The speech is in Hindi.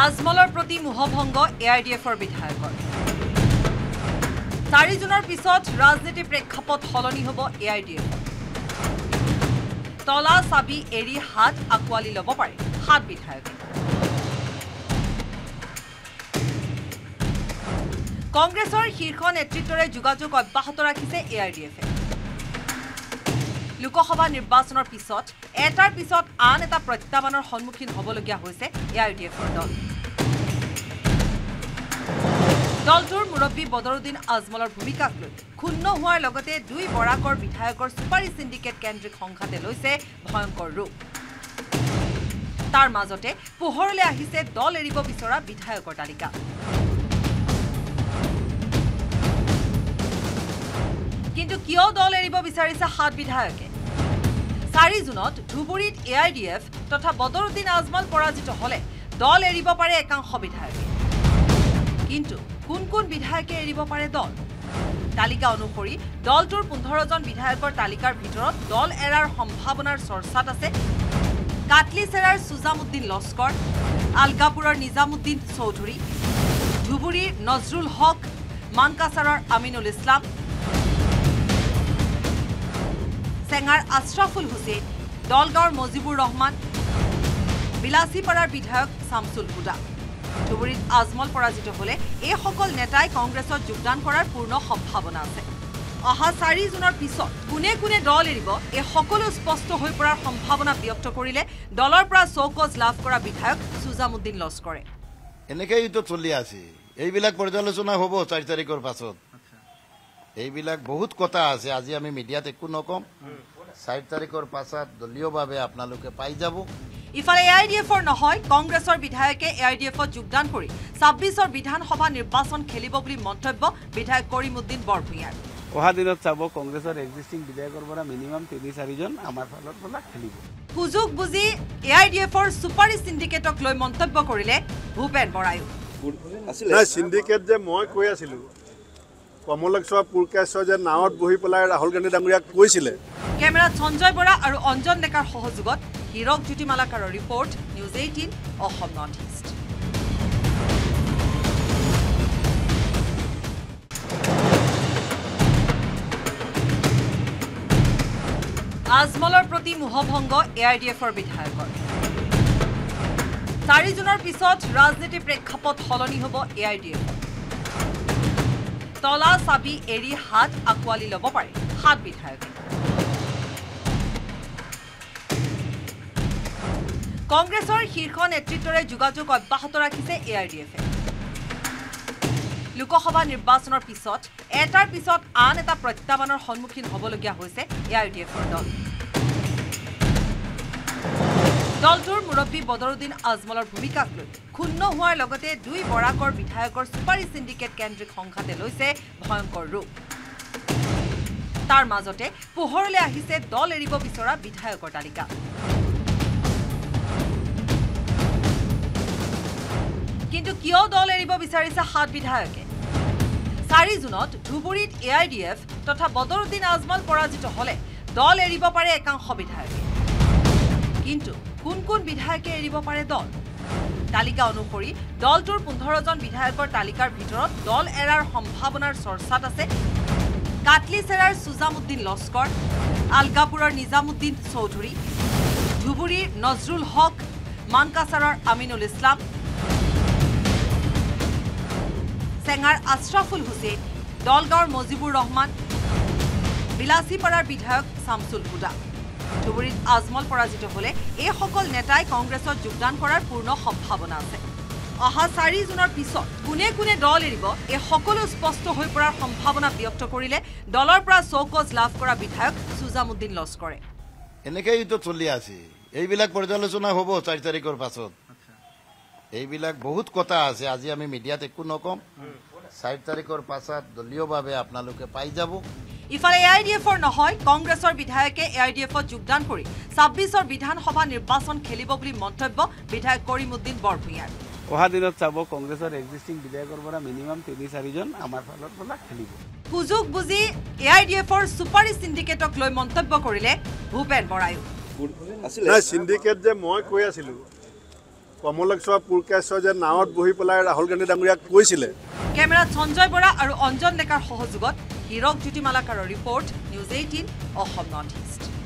आजमलर प्रति मोहभंग AIDFर विधायक 4 जुनर पिछत राजनीति प्रेक्षापट सलनी हब AIDF तला चाबी एरी हाथ आकुवाली लब पारे 7 विधायक कांग्रेसर शीर्ष नेतृत्व जोगाजोग अब्याहत राखिसे AIDFए लोकसभा निर्वाचन पिछत एटार पिछत आन एटा प्रत्याहवानर सन्मुखीन हबलगिया होइसे AIDFर दल दलटोर मुरब्बी बदरुद्दीन आजमलर भूमिकाक लई क्षुण्ण होवार लगते 2 बराकर विधायकर सुपारी सिंडिकेट केन्द्रिक संघाते लैसे भयंकर रूप तार माजते पोहरले आहिसे दल एरिब विचरा विधायकर तालिका किंतु किय दल एरिब विचारिसे 7 विधायके 4 जुनत धुबुरीत AIDF तथा बदरुद्दीन आजमल पराजित हले दल एरिब पारे एकांश विधायके किंतु कुन-कुन विधायके एरिब पारे दल तालिका अनुसरी दलटोर 15 जन विधायकर तालिकार भितरत दल एरार सम्भावनार चर्चात आछे काटलीसेरार सुजामुद्दीन लस्कर आलगापुरर निजामुद्दीन चौधुरी धुबुरीर नजरुल हक मानकासारर अमीनुल इस्लाम सेंगार अश्राफुल हुसेन दलगांवर मजिबुर रहमान बिलासीपाड़ार विधायक सामसुल हुदा धुबुरी आजमल पराजित हले ए सकल नेताय कांग्रेस योगदान करार पूर्ण सम्भावना आछे अहा 4 जुनर पिछत कुने कुने दल एरिब ए सकलो स्पष्ट होई परार सम्भावना व्यक्त करिले दलर परा चौकज लाभ करा विधायक सुजामुद्दीन लस्करे एनेकेइ तो चलि आछे एइ बिलाक पर्यालोचना हब 4 तारिखर पाछत এইবিলাক বহুত কথা আছে আজি আমি মিডিয়াত একো নকম 4 তারিখৰ পাছত দলীয়ভাৱে আপোনালোকে পাই যাব ইফালে AIDFৰ নহয় কংগ্ৰেছৰ বিধায়কে AIDFত যোগদান কৰি 26ৰ বিধানসভা নিৰ্বাচন খেলিব বুলি মন্তব্য বিধায়ক কৰীম উদ্দীন বৰপুঞাৰ অহা দিনত চাব কংগ্ৰেছৰ এক্সিস্টিং বিধায়কৰ পৰা মিনিমাম 3-4 জন আমাৰ ফালৰ পৰা খেলিব সুযোগ বুজি AIDFৰ সুপাৰি সিন্ডিকেটক লৈ মন্তব্য কৰিলে ভূপেন বৰা আছিল সিন্ডিকেট যে মই কৈ আছিলো कमलक्षा पुरकेश्वर नावत बहि पे राहुल गांधी डांगरिया कैसे कैमेरा संजय बरा और अंजन लेखार सहयोगत Hirak Jyoti Malakar report News18 North East. आजमलर प्रति मोहभंग AIDFर विधायक 4 जुनर पिछत राजनीति प्रेक्षापट सलनी हब AIDF तला चाबी एरी हाथ आकुवाली लब पारे 7 विधायक कांग्रेसर शीर्ष नेतृत्व जोगाजोग अब्याहत राखिसे AIDFए लोकसभा निर्वाचन पिछत एटार पिछत आन एटा प्रत्याहवानर सन्मुखीन हबलगिया होइसे AIDFर दल दलटोर मुरब्बी बदरुद्दीन आजमलर भूमिकाक लई क्षुण्ण होवार लगते 2 बराकर विधायकर सुपारी सिंडिकेट केन्द्रिक संघाते लैसे भयंकर रूप तार माजते पोहरले आहिसे दल एरिब विचरा विधायकर तालिका किंतु किय दल एरिब विचारिसे 7 विधायके 4 जुनत धुबुरीत AIDF तथा बदरुद्दीन आजमल पराजित हले दल एरिब पारे एकांश विधायके किंतु कुन-कुन विधायके एरिब पारे दल तालिका अनुसरी दलटोर 15 जन विधायकर तालिकार भितरत दल एरार सम्भावनार चर्चात आछे काटलीसेरार सुजामुद्दीन लस्कर आलगापुरर निजामुद्दीन चौधुरी धुबुरीर नजरुल हक मानकासारर अमीनुल इस्लाम सेंगार अश्राफुल हुसेन दलगांवर मजिबुर रहमान बिलासीपाड़ार विधायक सामसुल हुदा धुबुरीत आजमल पराजित हले ए सकल नेताय कांग्रेसत योगदान करार पूर्ण सम्भावना आछे अहा 4 जुनर पिछत कुने कुने दल एरिब ए सकलो स्पष्ट होई परार सम्भावना व्यक्त करिले दलर परा चौकज लाभ करा विधायक सुजामुद्दीन लस्करे एनेकेइ तो चलि आछे एइबिलाक पर्यालोचना हब 4 तारिखर पाछत एइबिलाक बहुत कथा आछे আজি আমি মিডিয়াত একো নকম 4 तारिखर पाछत दलीयभावे आपनालोके पाइ যাব इफाले AIDFर নহয় कांग्रेसर विधायके AIDFत योगदान करी 26ৰ বিধানসভা নিৰ্বাচন খেলিব বুলি মন্তব্য বিধায়ক কৰীম উদ্দীন বৰপুঞাৰ অহা দিনত চাব কংগ্ৰেছৰ এক্সিস্টিং বিধায়কৰ পৰা মিনিমাম 3-4 জন আমাৰ ফালৰ পৰা খেলিব সুযোগ বুজি AIDFৰ সুপাৰি সিন্ডিকেটক লৈ মন্তব্য কৰিলে ভূপেন বৰা আছিল সিন্ডিকেট যে মই কৈ আছিলো कमलक्ष्मा पुरकेश्वर नाव बहि पे राहुल गांधी डांगरियाक कैसे कैमेरा संजय बरा और अंजन लेखार सहयोगत हीरक ज्योति मालाकार रिपोर्ट न्यूज 18।